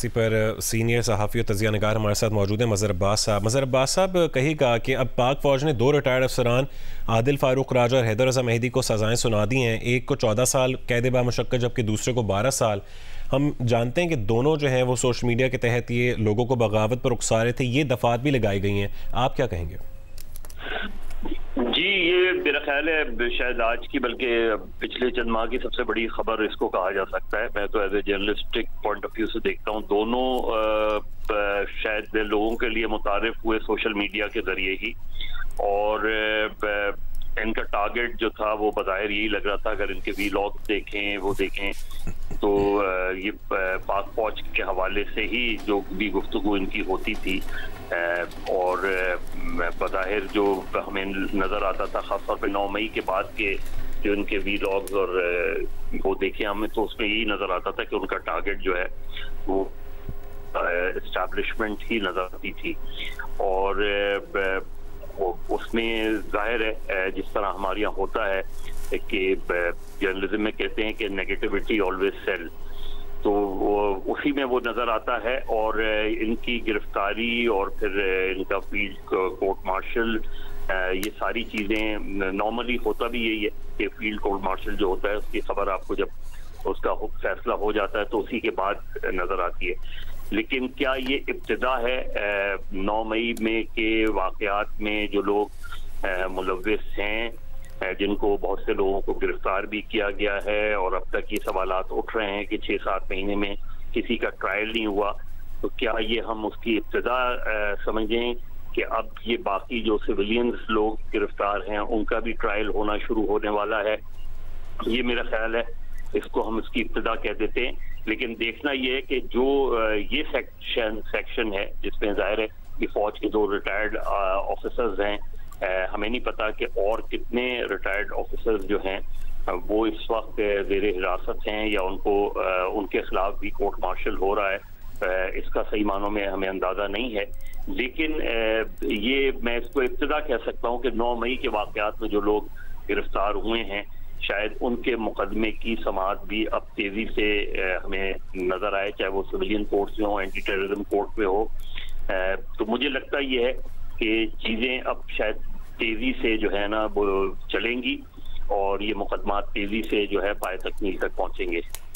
Taxi पर senior सहाफ़ी और तजिया नगार हमारे साथ मौजूद हैं मज़हर अब्बास साहब। मज़हर अब्बास साहब, कहिएगा कि अब पाक फ़ौज ने दो रिटायर्ड अफसरान आदिल फ़ारूक राजा और हैदर रज़ा मेहदी को सज़ाएँ सुना दी हैं। एक को 14 साल कैद बामुशक्कत जबकि दूसरे को 12 साल। हम जानते हैं कि दोनों जो हैं वो सोशल मीडिया के तहत ये लोगों को बगावत पर उकसा रहे थे, ये दफात भी लगाई गई हैं, आप क्या कहेंगे? जी, ये मेरा ख्याल है शायद आज की बल्कि पिछले चंद माह की सबसे बड़ी खबर इसको कहा जा सकता है। मैं तो as a journalistic point of view से देखता हूँ, दोनों शायद लोगों के लिए मुतारिफ हुए सोशल मीडिया के जरिए ही, और इनका टारगेट जो था वो बज़ाहिर यही लग रहा था। अगर इनके व्लॉग देखें, वो देखें तो ये पाक फौज के हवाले से ही जो भी गुफ्तगू इनकी होती थी और बज़ाहिर जो हमें नज़र आता था ख़ासतौर पर 9 मई के बाद के जो इनके व्लॉग्स और वो देखें हमें, तो उसमें यही नज़र आता था कि उनका टारगेट जो है वो इस्टेब्लिशमेंट ही नज़र आती थी। और उसमें जाहिर है जिस तरह हमारे यहाँ होता है कि जर्नलिज्म में कहते हैं कि नेगेटिविटी ऑलवेज सेल, तो उसी में वो नज़र आता है। और इनकी गिरफ्तारी और फिर इनका फील्ड कोर्ट मार्शल, ये सारी चीज़ें नॉर्मली होता भी यही है कि फील्ड कोर्ट मार्शल जो होता है उसकी खबर आपको जब उसका फैसला हो जाता है तो उसी के बाद नज़र आती है। लेकिन क्या ये इब्तिदा है 9 मई में के वाक़यात में जो लोग मुलव्विस हैं, जिनको बहुत से लोगों को गिरफ्तार भी किया गया है और अब तक ये सवालात उठ रहे हैं कि 6-7 महीने में किसी का ट्रायल नहीं हुआ, तो क्या ये हम उसकी इब्तिदा समझें कि अब ये बाकी जो सिविलियंस लोग गिरफ्तार हैं उनका भी ट्रायल होना शुरू होने वाला है? ये मेरा ख्याल है इसको हम इसकी इब्तिदा कह देते हैं। लेकिन देखना यह है कि जो ये सेक्शन है जिसमें जाहिर है कि फौज के 2 रिटायर्ड ऑफिसर्स हैं, हमें नहीं पता कि और कितने रिटायर्ड ऑफिसर्स जो हैं वो इस वक्त जेरे हिरासत हैं या उनको उनके खिलाफ भी कोर्ट मार्शल हो रहा है, इसका सही मानों में हमें अंदाजा नहीं है। लेकिन ये मैं इसको इब्तिदा कह सकता हूँ कि 9 मई के वाक़यात में जो लोग गिरफ्तार हुए हैं शायद उनके मुकदमे की समाअत भी अब तेजी से हमें नजर आए, चाहे वो सिविलियन कोर्ट में हो, एंटी टेररिज्म कोर्ट में हो। तो मुझे लगता यह है कि चीजें अब शायद तेजी से जो है ना वो चलेंगी और ये मुकदमा तेजी से जो है पाए तकमील तक पहुंचेंगे।